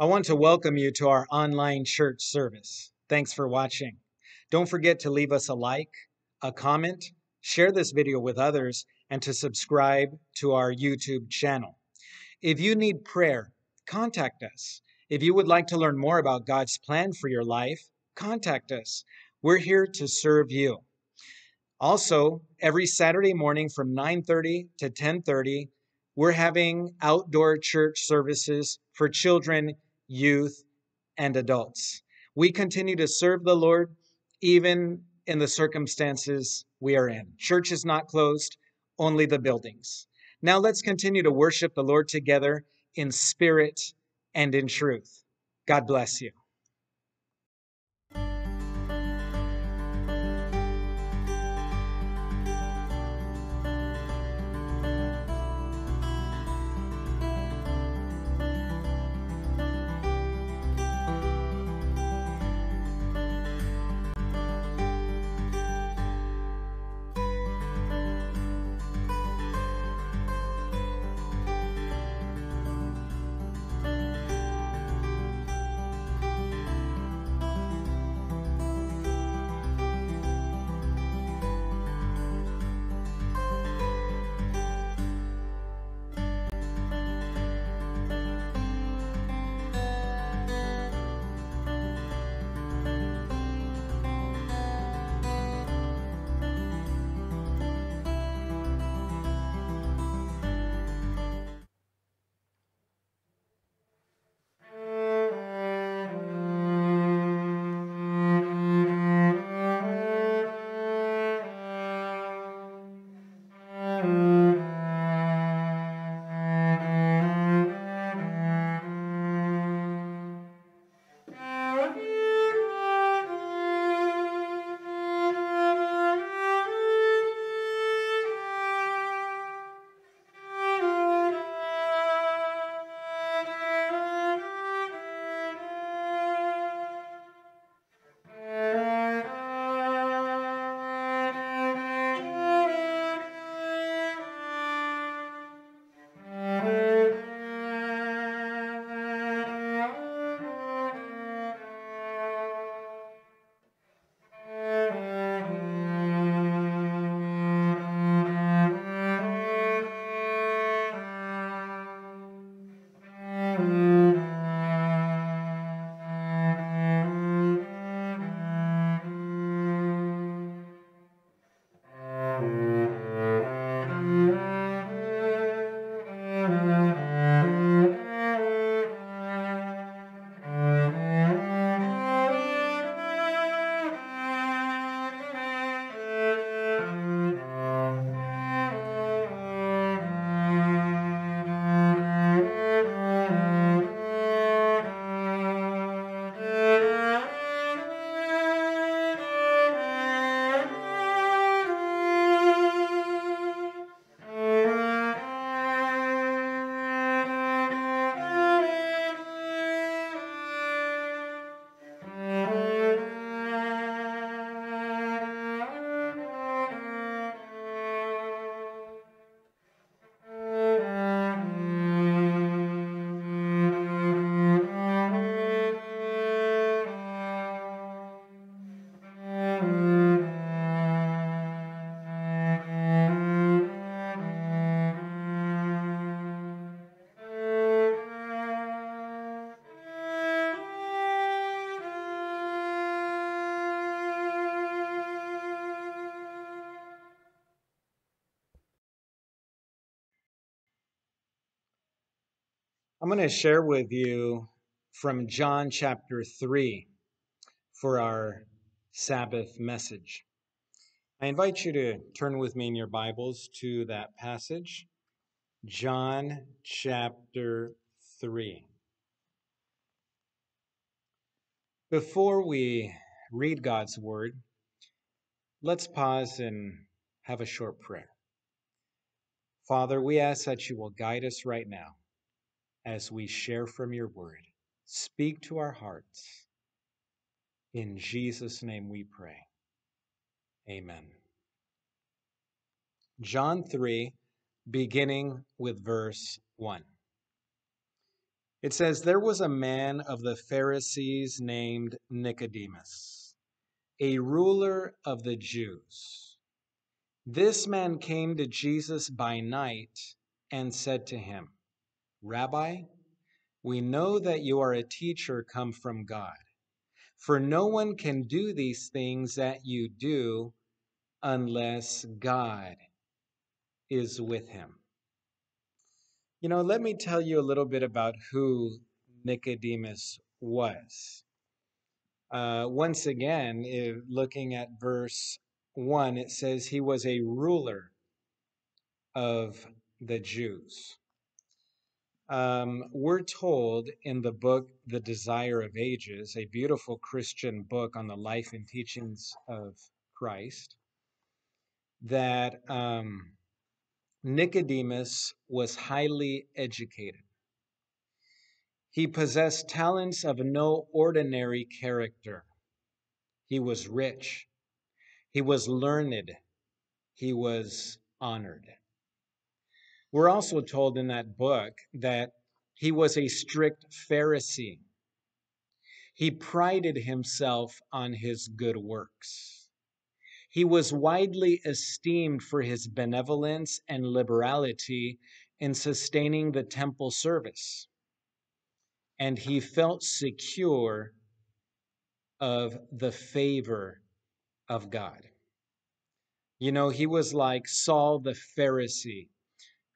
I want to welcome you to our online church service. Thanks for watching. Don't forget to leave us a like, a comment, share this video with others, and to subscribe to our YouTube channel. If you need prayer, contact us. If you would like to learn more about God's plan for your life, contact us. We're here to serve you. Also, every Saturday morning from 9:30 to 10:30, we're having outdoor church services for children, youth, and adults. We continue to serve the Lord even in the circumstances we are in. Church is not closed, only the buildings. Now let's continue to worship the Lord together in spirit and in truth. God bless you. I'm going to share with you from John chapter 3 for our Sabbath message. I invite you to turn with me in your Bibles to that passage, John chapter 3. Before we read God's word, let's pause and have a short prayer. Father, we ask that you will guide us right now as we share from your word. Speak to our hearts. In Jesus' name we pray. Amen. John 3, beginning with verse 1. It says, there was a man of the Pharisees named Nicodemus, a ruler of the Jews. This man came to Jesus by night and said to him, Rabbi, we know that you are a teacher come from God, for no one can do these things that you do unless God is with him. You know, let me tell you a little bit about who Nicodemus was. Once again, looking at verse 1, it says he was a ruler of the Jews. We're told in the book, The Desire of Ages, a beautiful Christian book on the life and teachings of Christ, that Nicodemus was highly educated. He possessed talents of no ordinary character. He was rich. He was learned. He was honored. We're also told in that book that he was a strict Pharisee. He prided himself on his good works. He was widely esteemed for his benevolence and liberality in sustaining the temple service, and he felt secure of the favor of God. You know, he was like Saul the Pharisee,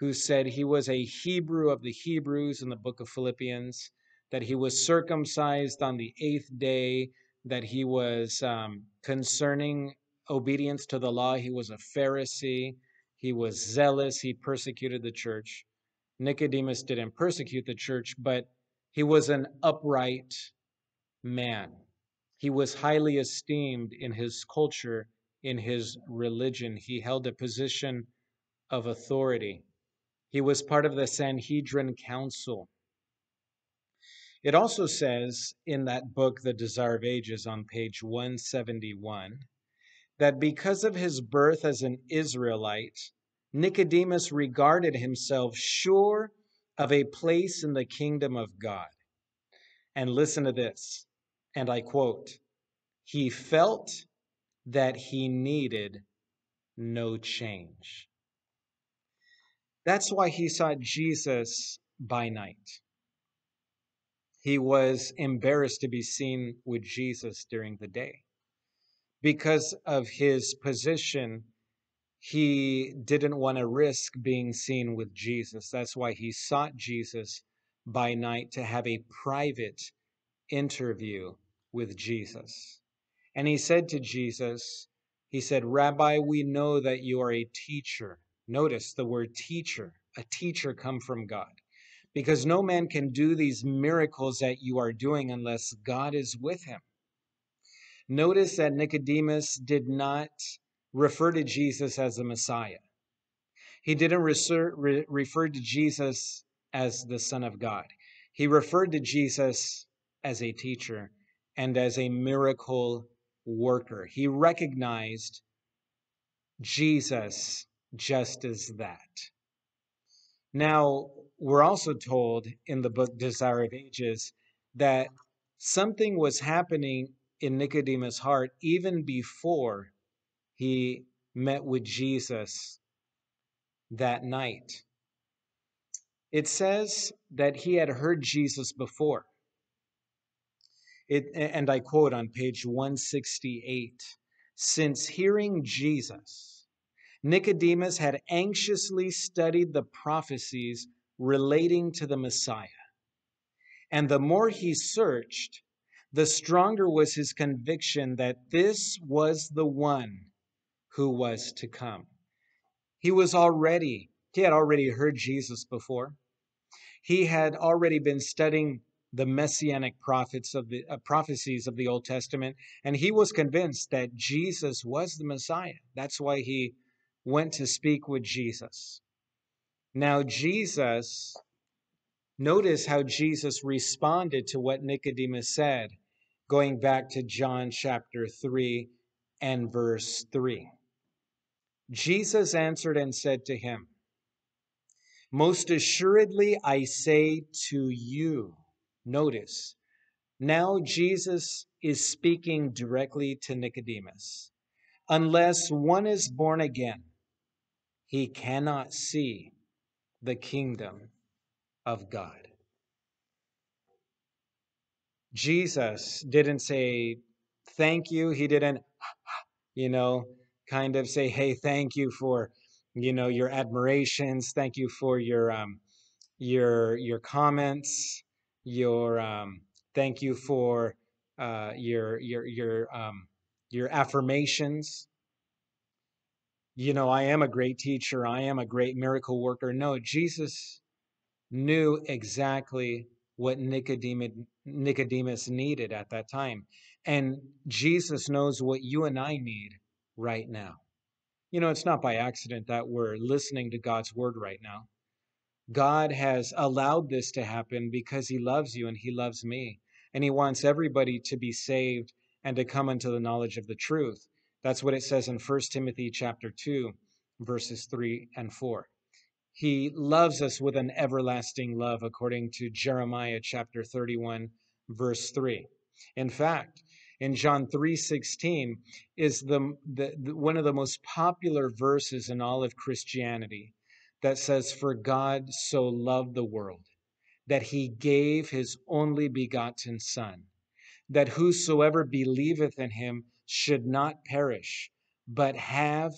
who said he was a Hebrew of the Hebrews in the book of Philippians, that he was circumcised on the 8th day, that he was concerning obedience to the law. He was a Pharisee. He was zealous. He persecuted the church. Nicodemus didn't persecute the church, but he was an upright man. He was highly esteemed in his culture, in his religion. He held a position of authority. He was part of the Sanhedrin Council. It also says in that book, The Desire of Ages, on page 171, that because of his birth as an Israelite, Nicodemus regarded himself sure of a place in the kingdom of God. And listen to this, and I quote, "He felt that he needed no change." That's why he sought Jesus by night. He was embarrassed to be seen with Jesus during the day. Because of his position, he didn't want to risk being seen with Jesus. That's why he sought Jesus by night to have a private interview with Jesus. And he said to Jesus, he said, Rabbi, we know that you are a teacher. Notice the word teacher, a teacher come from God. Because no man can do these miracles that you are doing unless God is with him. Notice that Nicodemus did not refer to Jesus as the Messiah. He didn't refer to Jesus as the Son of God. He referred to Jesus as a teacher and as a miracle worker. He recognized Jesus just as that. Now, we're also told in the book Desire of Ages that something was happening in Nicodemus' heart even before he met with Jesus that night. It says that he had heard Jesus before. And I quote on page 168, "Since hearing Jesus, Nicodemus had anxiously studied the prophecies relating to the Messiah. And the more he searched, the stronger was his conviction that this was the one who was to come." He had already heard Jesus before. He had already been studying the messianic prophecies of the Old Testament, and he was convinced that Jesus was the Messiah. That's why he went to speak with Jesus. Now, notice how Jesus responded to what Nicodemus said, going back to John chapter 3 and verse 3. Jesus answered and said to him, Most assuredly, I say to you, notice, now Jesus is speaking directly to Nicodemus. Unless one is born again, he cannot see the kingdom of God. Jesus didn't say, thank you. He didn't, kind of say, hey, thank you for, your admirations. Thank you for your comments, thank you for your affirmations. I am a great teacher. I am a great miracle worker. No, Jesus knew exactly what Nicodemus needed at that time. And Jesus knows what you and I need right now. It's not by accident that we're listening to God's word right now. God has allowed this to happen because he loves you and he loves me. And he wants everybody to be saved and to come unto the knowledge of the truth. That's what it says in 1 Timothy chapter 2, verses 3 and 4. He loves us with an everlasting love, according to Jeremiah chapter 31, verse 3. In fact, in John 3:16 is the one of the most popular verses in all of Christianity that says, for God so loved the world, that he gave his only begotten Son, that whosoever believeth in him should not perish, but have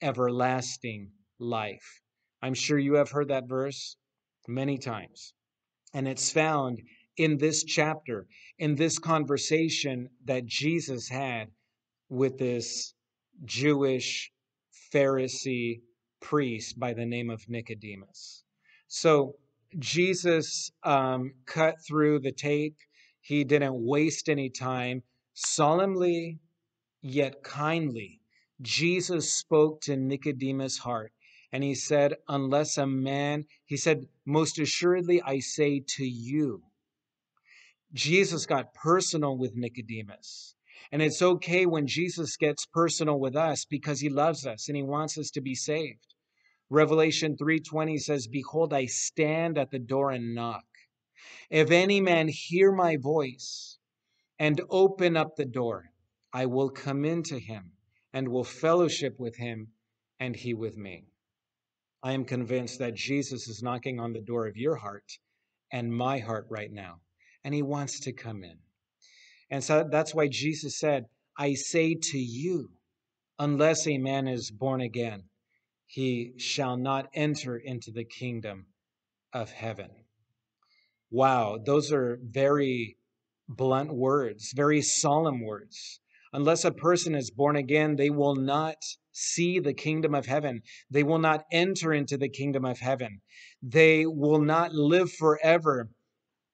everlasting life. I'm sure you have heard that verse many times. And it's found in this chapter, in this conversation that Jesus had with this Jewish Pharisee priest by the name of Nicodemus. So Jesus cut through the tape. He didn't waste any time. Solemnly yet kindly, Jesus spoke to Nicodemus' heart. And he said, most assuredly, I say to you. Jesus got personal with Nicodemus. And it's okay when Jesus gets personal with us because he loves us and he wants us to be saved. Revelation 3:20 says, behold, I stand at the door and knock. If any man hear my voice and open up the door, I will come into him and will fellowship with him and he with me. I am convinced that Jesus is knocking on the door of your heart and my heart right now, and he wants to come in. And so that's why Jesus said, I say to you, unless a man is born again, he shall not enter into the kingdom of heaven. Wow, those are very blunt words, very solemn words. Unless a person is born again, they will not see the kingdom of heaven. They will not enter into the kingdom of heaven. They will not live forever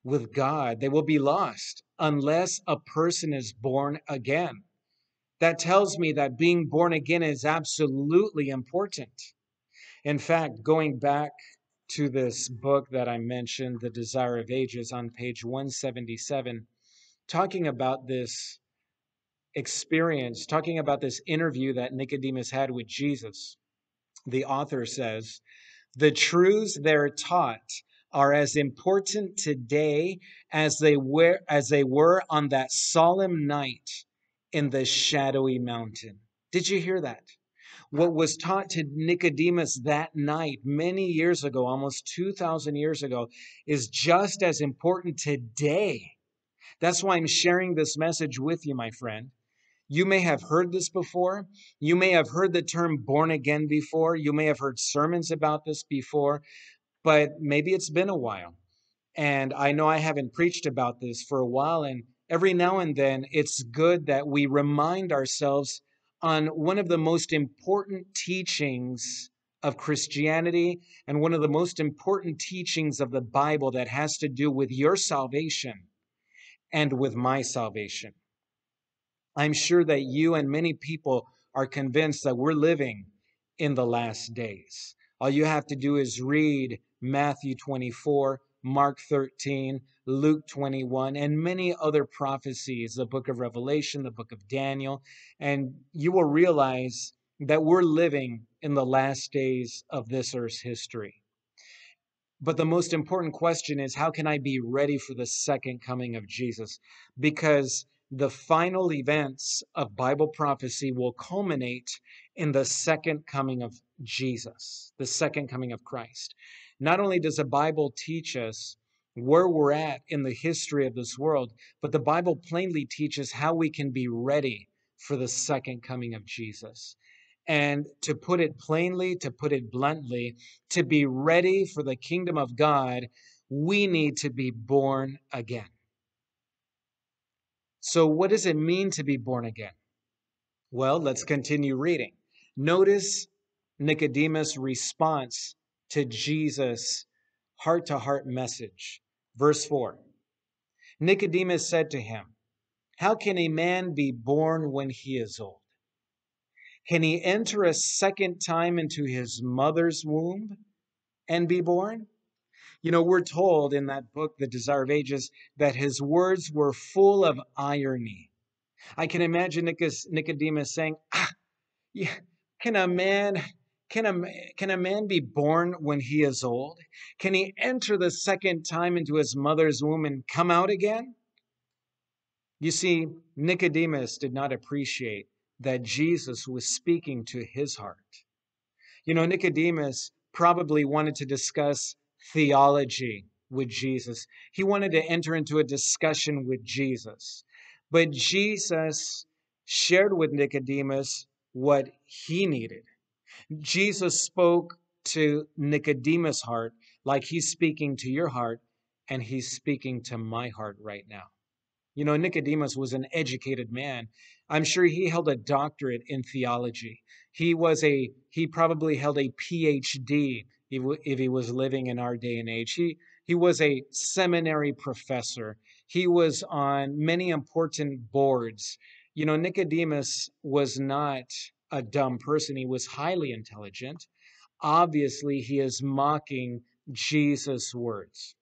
with God. They will be lost unless a person is born again. That tells me that being born again is absolutely important. In fact, going back to this book that I mentioned, The Desire of Ages, on page 177, talking about this experience, talking about this interview that Nicodemus had with Jesus, the author says, the truths they're taught are as important today as they were on that solemn night in the shadowy mountain. Did you hear that? What was taught to Nicodemus that night, many years ago, almost 2,000 years ago, is just as important today. That's why I'm sharing this message with you, my friend. You may have heard this before. You may have heard the term born again before. You may have heard sermons about this before, but maybe it's been a while. And I know I haven't preached about this for a while. And every now and then, it's good that we remind ourselves on one of the most important teachings of Christianity and one of the most important teachings of the Bible that has to do with your salvation and with my salvation. I'm sure that you and many people are convinced that we're living in the last days. All you have to do is read Matthew 24, Mark 13, Luke 21, and many other prophecies, the book of Revelation, the book of Daniel, and you will realize that we're living in the last days of this earth's history. But the most important question is, how can I be ready for the second coming of Jesus? Because the final events of Bible prophecy will culminate in the second coming of Jesus, the second coming of Christ. Not only does the Bible teach us where we're at in the history of this world, but the Bible plainly teaches how we can be ready for the second coming of Jesus. And to put it plainly, to put it bluntly, to be ready for the kingdom of God, we need to be born again. So what does it mean to be born again? Well, let's continue reading. Notice Nicodemus' response to Jesus' heart-to-heart message. Verse 4, Nicodemus said to him, "How can a man be born when he is old? Can he enter a second time into his mother's womb and be born?" You know, we're told in that book, The Desire of Ages, that his words were full of irony. I can imagine Nicodemus saying, yeah, can a man be born when he is old? Can he enter the second time into his mother's womb and come out again? You see, Nicodemus did not appreciate that Jesus was speaking to his heart. You know, Nicodemus probably wanted to discuss theology with Jesus. He wanted to enter into a discussion with Jesus. But Jesus shared with Nicodemus what he needed. Jesus spoke to Nicodemus' heart like he's speaking to your heart, and he's speaking to my heart right now. You know, Nicodemus was an educated man. I'm sure he held a doctorate in theology. He probably held a PhD if he was living in our day and age. He was a seminary professor. He was on many important boards. You know, Nicodemus was not a dumb person. He was highly intelligent. Obviously, he is mocking Jesus' words.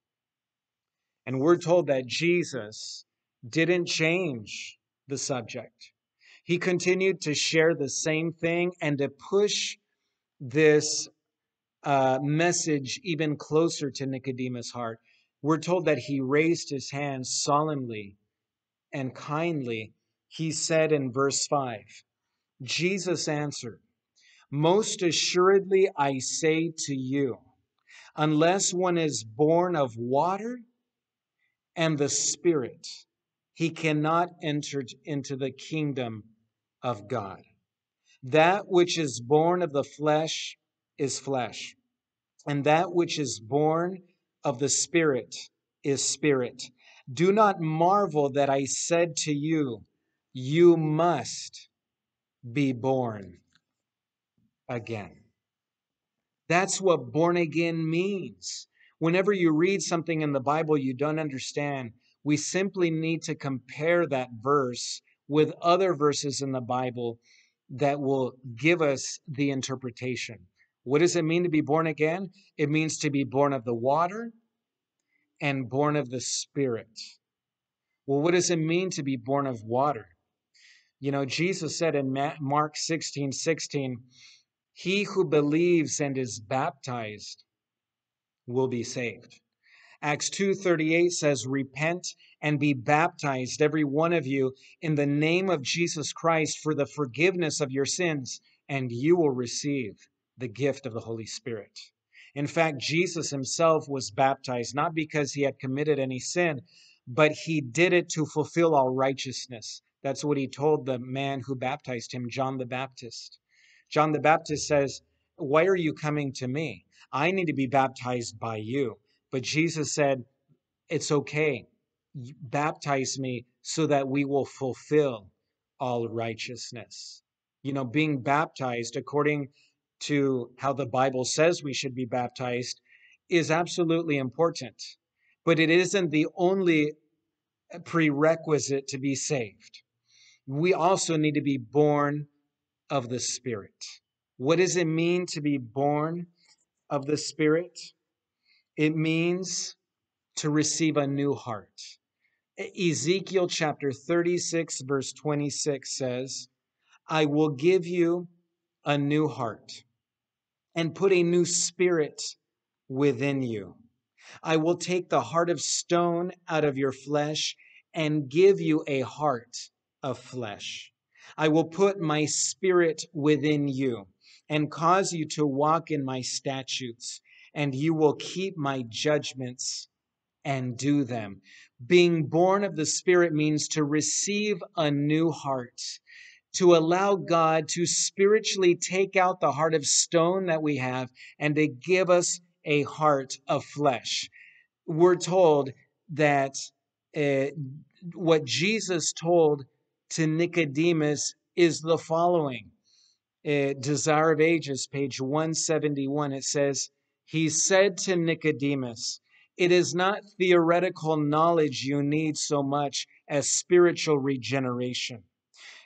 And we're told that Jesus didn't change the subject. He continued to share the same thing and to push this message even closer to Nicodemus' heart. We're told that he raised his hand solemnly and kindly. He said in verse 5, Jesus answered, "Most assuredly I say to you, unless one is born of water and the Spirit, he cannot enter into the kingdom of God. That which is born of the flesh is flesh, and that which is born of the Spirit is spirit. Do not marvel that I said to you, you must be born again." That's what born again means. Whenever you read something in the Bible you don't understand, we simply need to compare that verse with other verses in the Bible that will give us the interpretation. What does it mean to be born again? It means to be born of the water and born of the Spirit. Well, what does it mean to be born of water? You know, Jesus said in Mark 16:16, "He who believes and is baptized will be saved." Acts 2:38 says, "Repent and be baptized, every one of you, in the name of Jesus Christ for the forgiveness of your sins, and you will receive the gift of the Holy Spirit." In fact, Jesus himself was baptized, not because he had committed any sin, but he did it to fulfill all righteousness. That's what he told the man who baptized him, John the Baptist. John the Baptist says, "Why are you coming to me? I need to be baptized by you." But Jesus said, "It's okay. Baptize me so that we will fulfill all righteousness." You know, being baptized according to how the Bible says we should be baptized is absolutely important. But it isn't the only prerequisite to be saved. We also need to be born of the Spirit. What does it mean to be born of the Spirit? It means to receive a new heart. Ezekiel chapter 36, verse 26 says, "I will give you a new heart and put a new spirit within you. I will take the heart of stone out of your flesh and give you a heart of flesh. I will put my spirit within you and cause you to walk in my statutes, and you will keep my judgments and do them." Being born of the Spirit means to receive a new heart, to allow God to spiritually take out the heart of stone that we have and to give us a heart of flesh. We're told that what Jesus told to Nicodemus is the following. Desire of Ages, page 171, it says, "He said to Nicodemus, it is not theoretical knowledge you need so much as spiritual regeneration.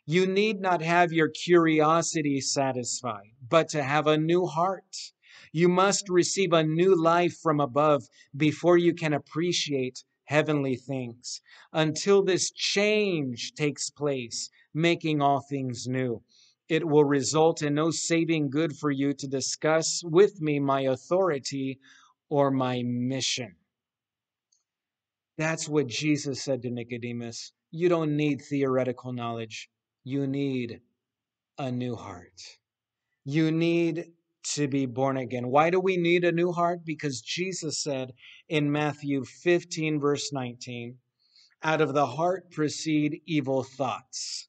You need not have your curiosity satisfied, but to have a new heart. You must receive a new life from above before you can appreciate heavenly things. Until this change takes place, making all things new, it will result in no saving good for you to discuss with me my authority or my mission." That's what Jesus said to Nicodemus. You don't need theoretical knowledge. You need a new heart. You need to be born again. Why do we need a new heart? Because Jesus said in Matthew 15, verse 19, "Out of the heart proceed evil thoughts,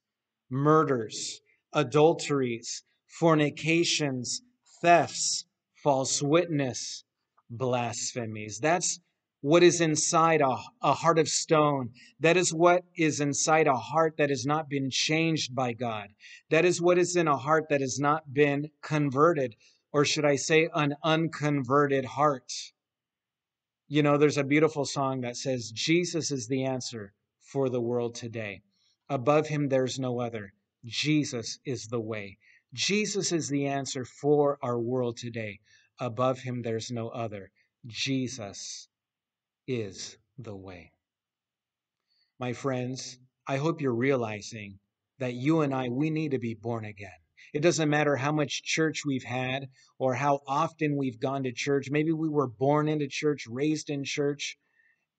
murders, adulteries, fornications, thefts, false witness, blasphemies." That's what is inside a heart of stone. That is what is inside a heart that has not been changed by God. That is what is in a heart that has not been converted, or should I say an unconverted heart. You know, there's a beautiful song that says, "Jesus is the answer for the world today. Above him, there's no other. Jesus is the way." Jesus is the answer for our world today. Above him, there's no other. Jesus is the way. My friends, I hope you're realizing that you and I, we need to be born again. It doesn't matter how much church we've had or how often we've gone to church. Maybe we were born into church, raised in church,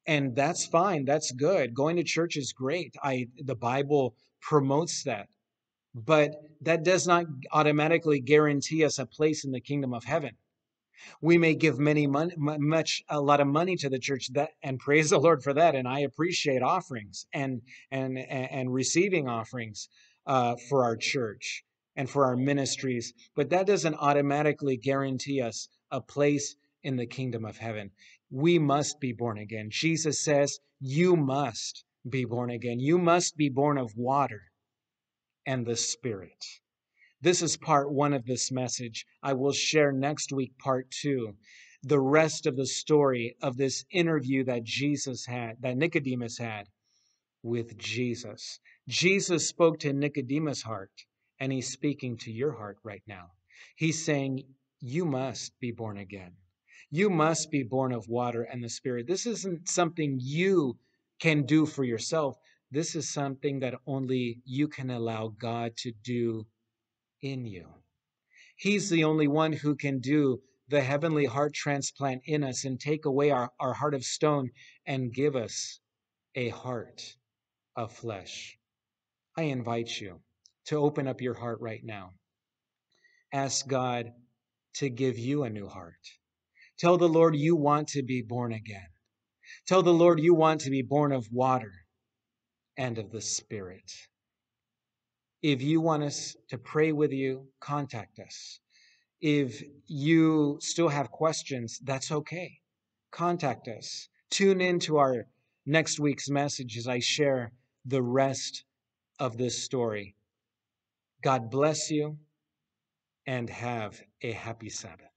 and that's fine. That's good. Going to church is great. The Bible promotes that. But that does not automatically guarantee us a place in the kingdom of heaven. We may give a lot of money to the church, that, and praise the Lord for that. And I appreciate offerings and receiving offerings for our church and for our ministries. But that doesn't automatically guarantee us a place in the kingdom of heaven. We must be born again. Jesus says, you must be born again. You must be born of water and the Spirit. This is part one of this message. I will share next week, part two, the rest of the story of this interview that Nicodemus had with Jesus. Jesus spoke to Nicodemus' heart, and he's speaking to your heart right now. He's saying, you must be born again. You must be born of water and the Spirit. This isn't something you can do for yourself. This is something that only you can allow God to do in you. He's the only one who can do the heavenly heart transplant in us and take away our heart of stone and give us a heart of flesh. I invite you to open up your heart right now. Ask God to give you a new heart. Tell the Lord you want to be born again. Tell the Lord you want to be born of water and of the Spirit. If you want us to pray with you, contact us. If you still have questions, that's okay. Contact us. Tune in to our next week's message as I share the rest of this story. God bless you and have a happy Sabbath.